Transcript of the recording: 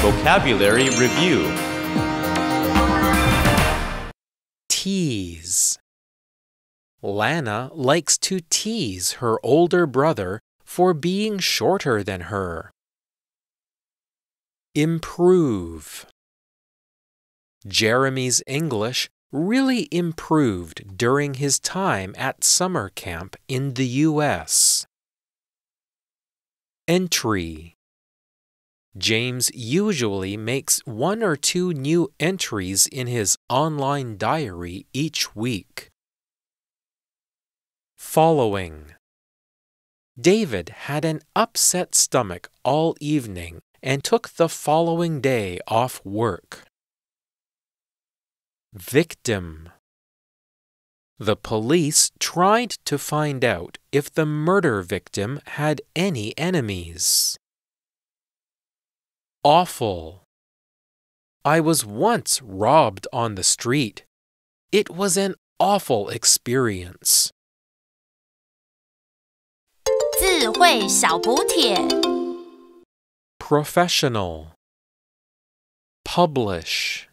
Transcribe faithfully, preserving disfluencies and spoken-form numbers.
Vocabulary review. Tease. Lana likes to tease her older brother for being shorter than her. Improve. Jeremy's English really improved during his time at summer camp in the U S Entry. James usually makes one or two new entries in his online diary each week. Following. David had an upset stomach all evening and took the following day off work. Victim. The police tried to find out if the murder victim had any enemies. Awful. I was once robbed on the street. It was an awful experience. 智慧小补帖. Professional. Publish.